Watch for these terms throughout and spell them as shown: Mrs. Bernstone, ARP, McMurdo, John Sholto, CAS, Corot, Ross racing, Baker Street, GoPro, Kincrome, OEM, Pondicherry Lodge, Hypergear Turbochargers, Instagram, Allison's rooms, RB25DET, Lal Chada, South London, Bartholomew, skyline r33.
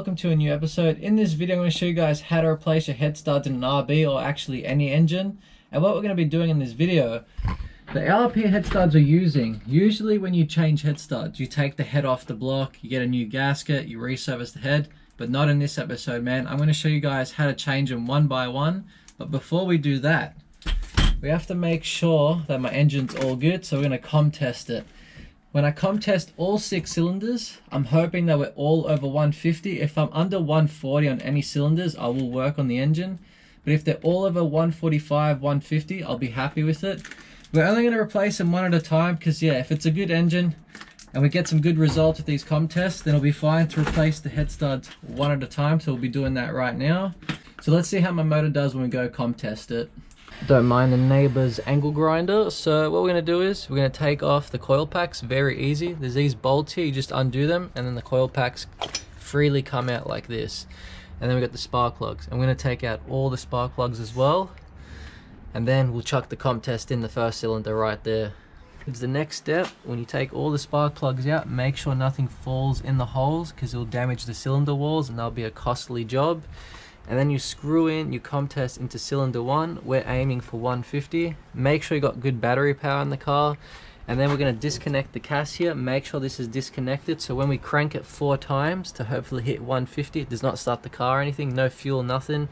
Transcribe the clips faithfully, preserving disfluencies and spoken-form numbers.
welcome to a new episode. In this video I'm going to show you guys how to replace your head start in an R B, or actually any engine. And what we're going to be doing in this video, the A R P head studs we're using, usually when you change head studs, you take the head off the block, you get a new gasket, you resurface the head, but not in this episode, man. I'm going to show you guys how to change them one by one, but before we do that, we have to make sure that my engine's all good, so we're going to com test it. When I com test all six cylinders, I'm hoping that we're all over one fifty. If I'm under one forty on any cylinders, I will work on the engine. But if they're all over one forty-five, one fifty, I'll be happy with it. We're only going to replace them one at a time because, yeah, if it's a good engine and we get some good results with these com tests, then it'll be fine to replace the head studs one at a time. So we'll be doing that right now. So let's see how my motor does when we go com test it. Don't mind the neighbor's angle grinder. So what we're going to do is we're going to take off the coil packs. Very easy. There's these bolts here, you just undo them and then the coil packs freely come out like this. And then we got the spark plugs. I'm going to take out all the spark plugs as well, and then we'll chuck the comp test in the first cylinder right there. It's the next step. When you take all the spark plugs out, make sure nothing falls in the holes because it'll damage the cylinder walls and that'll be a costly job. And then you screw in your comp test into cylinder one. We're aiming for one fifty. Make sure you got good battery power in the car. And then we're going to disconnect the C A S here. Make sure this is disconnected, so when we crank it four times to hopefully hit one fifty, it does not start the car or anything. No fuel, nothing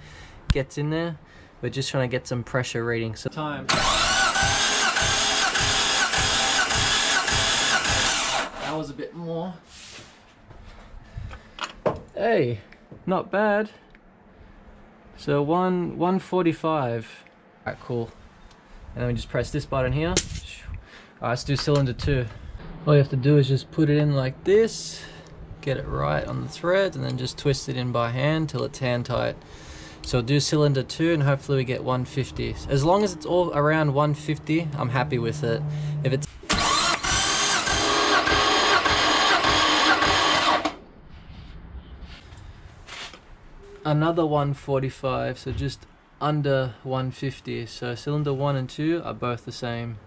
gets in there. We're just trying to get some pressure readings. So time. That was a bit more. Hey, not bad. So one, one forty-five. All right, cool. And then we just press this button here. All right, let's do cylinder two. All you have to do is just put it in like this, get it right on the thread, and then just twist it in by hand till it's hand tight. So do cylinder two and hopefully we get one fifty. As long as it's all around one fifty, I'm happy with it. If it's another one forty-five, so just under one fifty. So cylinder one and two are both the same.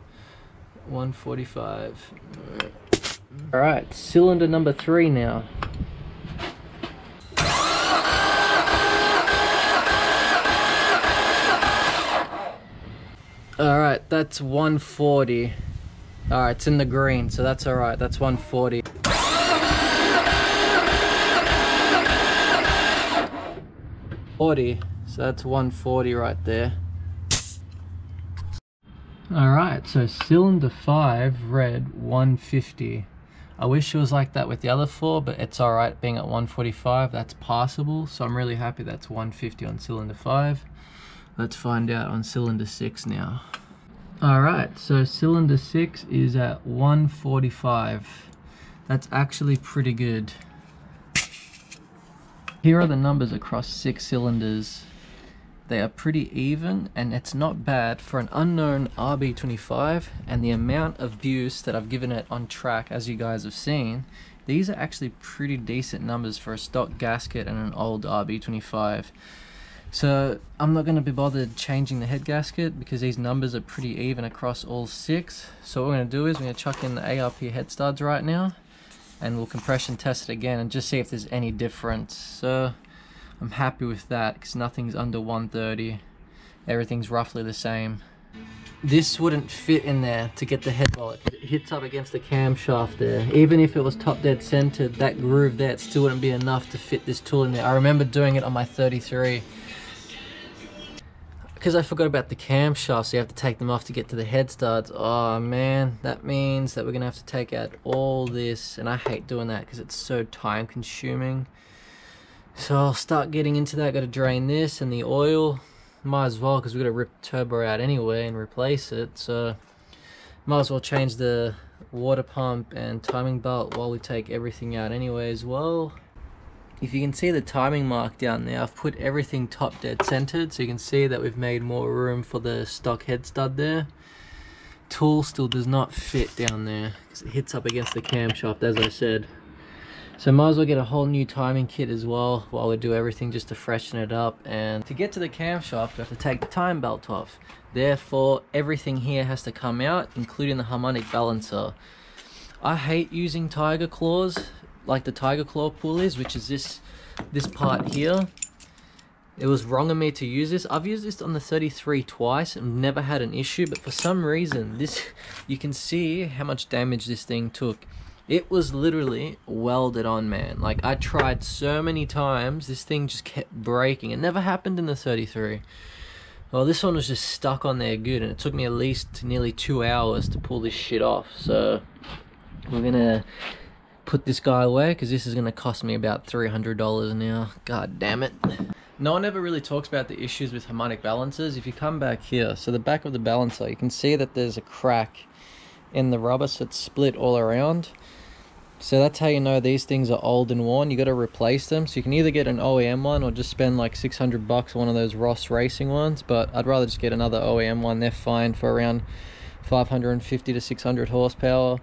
one forty-five. All right, cylinder number three now. All right, that's one forty. All right, it's in the green, so that's all right. That's one forty. forty, so that's one forty right there. All right, so cylinder five, red, one fifty. I wish it was like that with the other four, but it's all right being at one forty-five. That's passable, so I'm really happy that's one fifty on cylinder five. Let's find out on cylinder six now. All right, so cylinder six is at one forty-five. That's actually pretty good. Here are the numbers across six cylinders. They are pretty even, and it's not bad for an unknown R B twenty-five, and the amount of abuse that I've given it on track, as you guys have seen. These are actually pretty decent numbers for a stock gasket and an old R B twenty-five. So I'm not going to be bothered changing the head gasket because these numbers are pretty even across all six. So what we're going to do is we're going to chuck in the A R P head studs right now, and we'll compression test it again and just see if there's any difference. So I'm happy with that because nothing's under one thirty. Everything's roughly the same. This wouldn't fit in there to get the head bollock. It hits up against the camshaft there. Even if it was top dead centered, that groove there, it still wouldn't be enough to fit this tool in there. I remember doing it on my thirty-three. Because I forgot about the camshafts, so you have to take them off to get to the head studs. Oh man, that means that we're gonna have to take out all this, and I hate doing that because it's so time consuming. So I'll start getting into that. Gotta drain this and the oil. Might as well, because we're gonna rip the turbo out anyway and replace it, so might as well change the water pump and timing belt while we take everything out anyway as well. If you can see the timing mark down there, I've put everything top dead centered, so you can see that we've made more room for the stock head stud there. Tool still does not fit down there because it hits up against the camshaft, as I said. So might as well get a whole new timing kit as well while we do everything, just to freshen it up. And to get to the camshaft, we have to take the time belt off. Therefore, everything here has to come out, including the harmonic balancer. I hate using tiger claws, like the tiger claw pull is, which is this this part here. It was wrong of me to use this. I've used this on the thirty-three twice and never had an issue, but for some reason, this, you can see how much damage this thing took. It was literally welded on, man. Like, I tried so many times, this thing just kept breaking. It never happened in the thirty-three. Well, this one was just stuck on there good, and it took me at least nearly two hours to pull this shit off. So we're gonna put this guy away, because this is gonna cost me about three hundred dollars now. God damn it. No one ever really talks about the issues with harmonic balancers. If you come back here, so the back of the balancer, you can see that there's a crack in the rubber, so it's split all around. So that's how you know these things are old and worn. You got to replace them. So you can either get an O E M one or just spend like six hundred bucks on one of those Ross Racing ones, but I'd rather just get another O E M one. They're fine for around five hundred fifty to six hundred horsepower.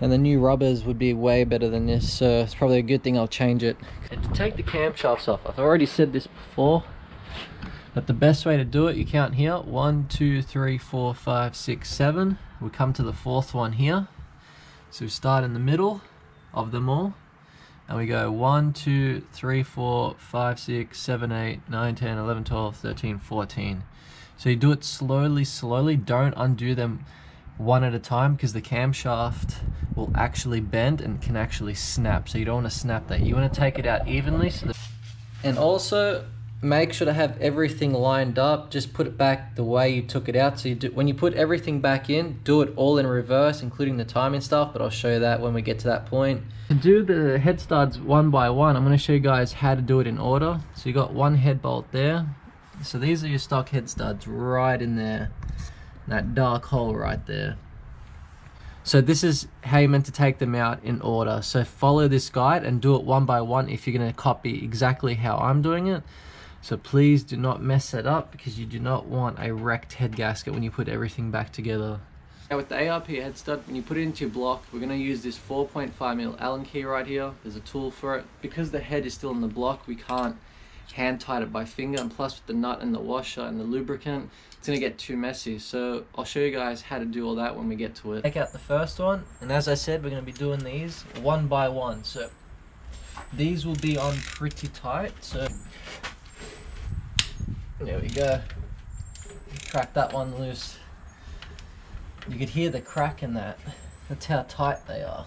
And the new rubbers would be way better than this, so it's probably a good thing I'll change it. And to take the camshafts off, I've already said this before, but the best way to do it, you count here, one, two, three, four, five, six, seven. We come to the fourth one here. So we start in the middle of them all, and we go one, two, three, four, five, six, seven, eight, nine, ten, eleven, twelve, thirteen, fourteen. So you do it slowly, slowly, don't undo them one at a time, because the camshaft will actually bend and can actually snap, so you don't want to snap that. You want to take it out evenly. So that, and also make sure to have everything lined up. Just put it back the way you took it out. So you do, when you put everything back in, do it all in reverse, including the time and stuff, but I'll show you that when we get to that point. To do the head studs one by one, I'm going to show you guys how to do it in order. So you got one head bolt there, so these are your stock head studs right in there, that dark hole right there. So this is how you're meant to take them out in order. So follow this guide and do it one by one if you're going to copy exactly how I'm doing it. So please do not mess it up, because you do not want a wrecked head gasket when you put everything back together. Now with the A R P head stud, when you put it into your block, we're going to use this four point five millimeter Allen key right here. There's a tool for it. Because the head is still in the block, we can't hand tight it by finger, and plus with the nut and the washer and the lubricant, it's gonna get too messy. So I'll show you guys how to do all that when we get to it. Take out the first one, and as I said, we're gonna be doing these one by one. So these will be on pretty tight. So there we go. Crack that one loose. You could hear the crack in that. That's how tight they are.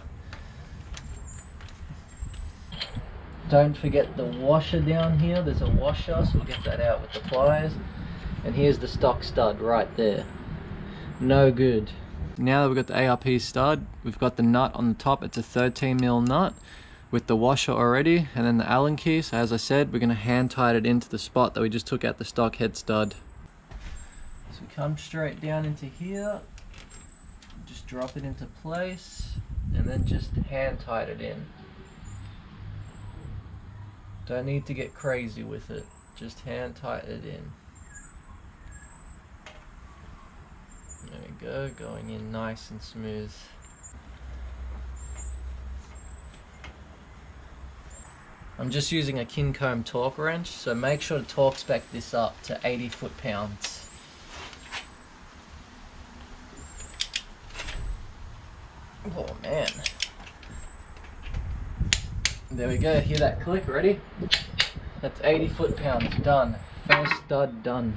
Don't forget the washer down here. There's a washer, so we'll get that out with the pliers. And here's the stock stud right there. No good. Now that we've got the A R P stud, we've got the nut on the top. It's a thirteen millimeter nut with the washer already, and then the Allen key. So as I said, we're gonna hand tight it into the spot that we just took out the stock head stud. So come straight down into here, just drop it into place, and then just hand tight it in. Don't need to get crazy with it, just hand tighten it in. There we go, going in nice and smooth. I'm just using a Kincrome torque wrench, so make sure to torque spec this up to eighty foot pounds. Oh man. There we go, hear that click, ready? That's eighty foot pounds, done. First stud done.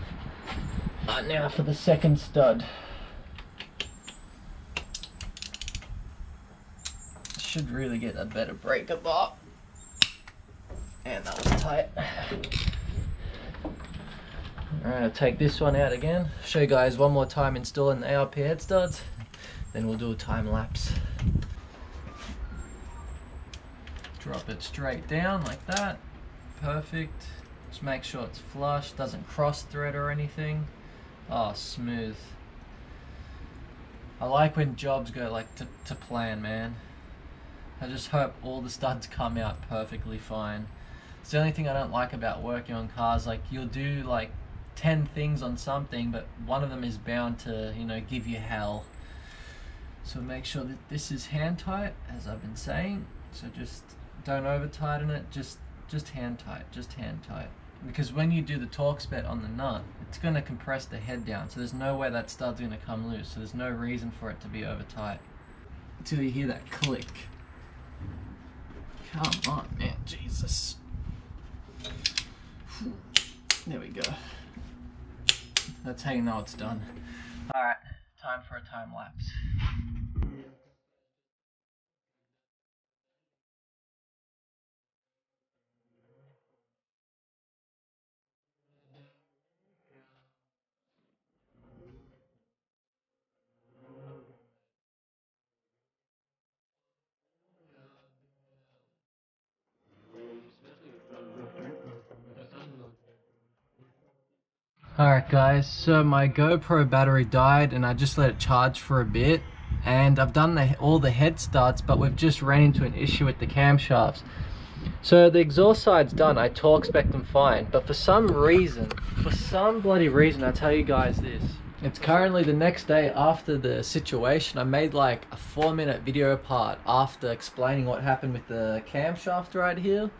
Right, now for the second stud. Should really get a better break of that. And that was tight. Alright, I'll take this one out again. Show you guys one more time installing the A R P head studs. Then we'll do a time lapse. Drop it straight down like that. Perfect. Just make sure it's flush, doesn't cross thread or anything. Oh, smooth. I like when jobs go like to, to plan, man. I just hope all the studs come out perfectly fine. It's the only thing I don't like about working on cars. Like, you'll do like ten things on something, but one of them is bound to, you know, give you hell. So make sure that this is hand tight, as I've been saying. So just don't over tighten it, just just hand tight, just hand tight. Because when you do the torque spec on the nut, it's going to compress the head down, so there's no way that stud's going to come loose, so there's no reason for it to be over tight. Until you hear that click. Come on, man, Jesus. There we go. That's how you know it's done. All right, time for a time lapse. Alright guys, so my GoPro battery died and I just let it charge for a bit, and I've done the, all the head starts, but we've just ran into an issue with the camshafts. So the exhaust side's done, I torque spec them fine, but for some reason, for some bloody reason, I tell you guys this, it's currently the next day after the situation. I made like a four minute video part after explaining what happened with the camshaft right here.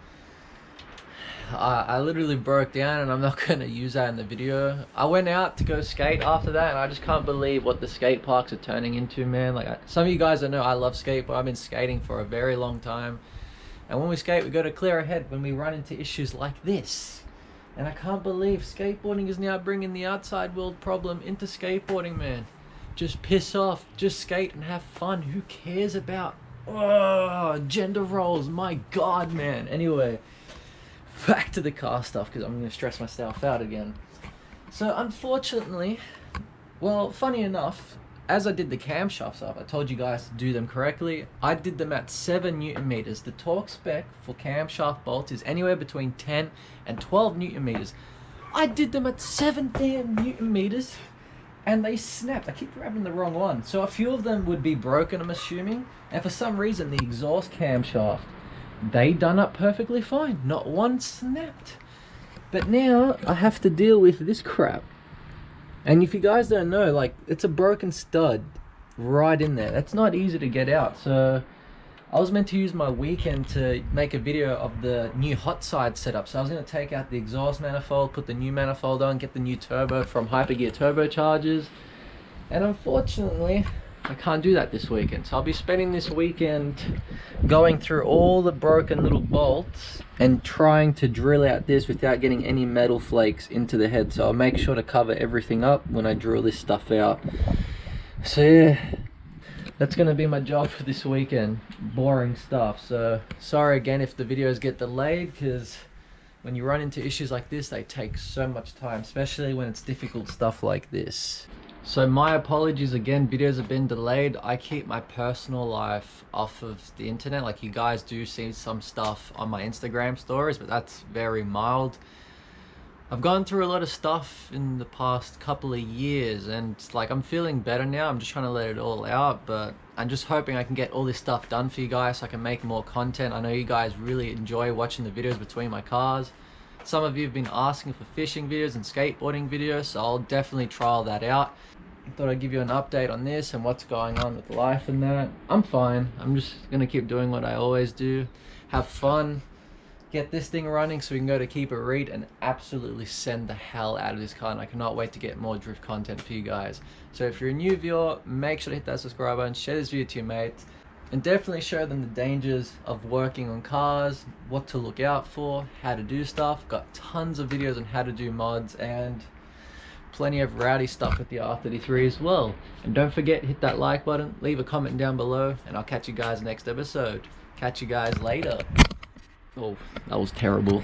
I, I literally broke down, and I'm not going to use that in the video. I went out to go skate after that, and I just can't believe what the skate parks are turning into, man. Like I, some of you guys that know I love skate, but I've been skating for a very long time, and when we skate we go to clear our head when we run into issues like this. And I can't believe skateboarding is now bringing the outside world problem into skateboarding, man. Just piss off, just skate and have fun. Who cares about oh, gender roles? My god, man. Anyway, back to the car stuff, because I'm going to stress myself out again. So unfortunately, well, funny enough, as I did the camshafts up, I told you guys to do them correctly. I did them at seven newton meters. The torque spec for camshaft bolts is anywhere between ten and twelve newton meters. I did them at seven damn newton meters and they snapped. I keep grabbing the wrong one. So a few of them would be broken, I'm assuming, and for some reason the exhaust camshaft, they done up perfectly fine, not one snapped. But now I have to deal with this crap, and if you guys don't know, like, it's a broken stud right in there. That's not easy to get out. So I was meant to use my weekend to make a video of the new hot side setup. So I was going to take out the exhaust manifold, put the new manifold on, get the new turbo from Hypergear Turbochargers, and unfortunately I can't do that this weekend. So I'll be spending this weekend going through all the broken little bolts and trying to drill out this without getting any metal flakes into the head. So I'll make sure to cover everything up when I drill this stuff out. So yeah, that's going to be my job for this weekend. Boring stuff. So sorry again if the videos get delayed, because when you run into issues like this, they take so much time, especially when it's difficult stuff like this. So my apologies again, videos have been delayed. I keep my personal life off of the internet. Like, you guys do see some stuff on my Instagram stories, but that's very mild. I've gone through a lot of stuff in the past couple of years, and it's like I'm feeling better now. I'm just trying to let it all out, but I'm just hoping I can get all this stuff done for you guys so I can make more content. I know you guys really enjoy watching the videos between my cars. Some of you have been asking for fishing videos and skateboarding videos, so I'll definitely trial that out. I thought I'd give you an update on this and what's going on with life and that. I'm fine. I'm just going to keep doing what I always do. Have fun. Get this thing running so we can go to Keep It Read and absolutely send the hell out of this car. And I cannot wait to get more drift content for you guys. So if you're a new viewer, make sure to hit that subscribe button, share this video to your mates, and definitely show them the dangers of working on cars, what to look out for, how to do stuff. Got tons of videos on how to do mods and plenty of rowdy stuff with the R thirty-three as well. And don't forget, hit that like button, leave a comment down below, and I'll catch you guys next episode. Catch you guys later. Oh, that was terrible.